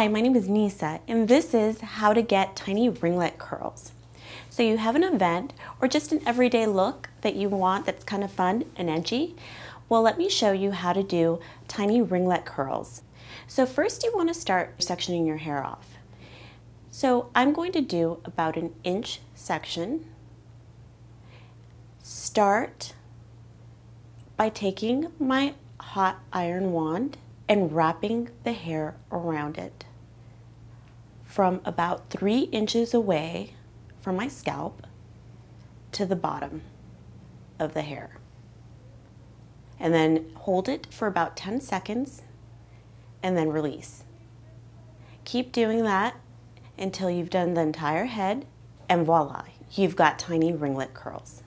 Hi, my name is Nisa, and this is how to get tiny ringlet curls. So you have an event or just an everyday look that you want that's kind of fun and edgy. Well, let me show you how to do tiny ringlet curls. So first you want to start sectioning your hair off. So I'm going to do about an inch section. Start by taking my hot iron wand and wrapping the hair around it from about 3 inches away from my scalp to the bottom of the hair. And then hold it for about 10 seconds and then release. Keep doing that until you've done the entire head, and voila, you've got tiny ringlet curls.